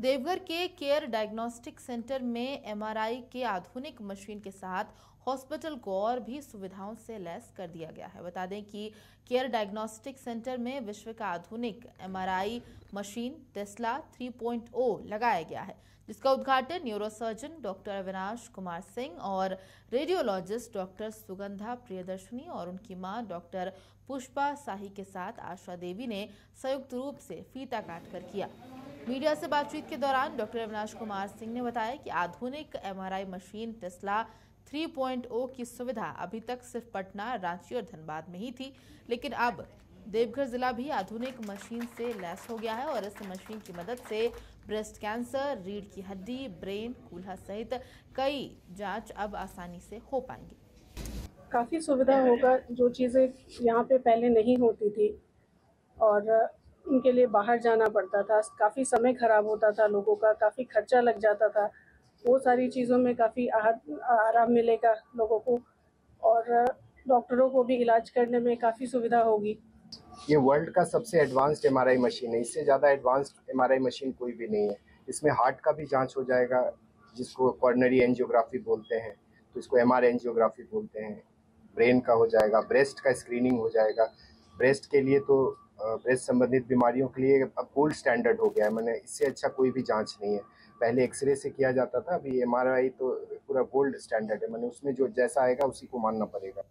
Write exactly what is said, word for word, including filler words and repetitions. देवघर के care diagnostic centre में MRI के आधुनिक मशीन के साथ हॉस्पिटल को और भी सुविधाओं से लैस कर दिया गया है। बता दें कि केयर डायग्नोस्टिक सेंटर में विश्व का आधुनिक MRI machine Tesla three point O लगाया गया है, जिसका उद्घाटन न्यूरोसर्जन डॉक्टर अविनाश कुमार सिंह और रेडियोलॉजिस्ट डॉक्टर सुगंधा प्रियदर्शनी और उनकी मां डॉक्टर पुष्पा साही के साथ आशा देवी ने संयुक्त रूप से फीता काट कर किया। मीडिया से बातचीत के दौरान डॉक्टर अविनाश कुमार सिंह ने बताया कि आधुनिक MRI machine Tesla three point O की सुविधा अभी तक सिर्फ पटना, रांची और धनबाद में ही थी, लेकिन अब देवघर जिला भी आधुनिक मशीन से लैस हो गया है और इस मशीन की मदद से ब्रेस्ट कैंसर, रीढ़ की हड्डी, ब्रेन, कूल्हा सहित कई जांच अब आसानी से हो पाएंगे। काफ़ी सुविधा होगा, जो चीज़ें यहाँ पे पहले नहीं होती थी और उनके लिए बाहर जाना पड़ता था, काफ़ी समय खराब होता था लोगों का, काफ़ी खर्चा लग जाता था, वो सारी चीज़ों में काफ़ी आराम मिलेगा लोगों को और डॉक्टरों को भी इलाज करने में काफ़ी सुविधा होगी। ये वर्ल्ड का सबसे एडवांस्ड एमआरआई मशीन है, इससे ज़्यादा एडवांस्ड एमआरआई मशीन कोई भी नहीं है। इसमें हार्ट का भी जांच हो जाएगा, जिसको कॉर्नरी एंजियोग्राफी बोलते हैं, तो इसको एमआर एंजियोग्राफी बोलते हैं। ब्रेन का हो जाएगा, ब्रेस्ट का स्क्रीनिंग हो जाएगा। ब्रेस्ट के लिए तो ब्रेस्ट संबंधित बीमारियों के लिए अब गोल्ड स्टैंडर्ड हो गया है, मैंने इससे अच्छा कोई भी जांच नहीं है। पहले एक्सरे से किया जाता था, अभी एमआरआई तो पूरा गोल्ड स्टैंडर्ड है, मैंने उसमें जो जैसा आएगा उसी को मानना पड़ेगा।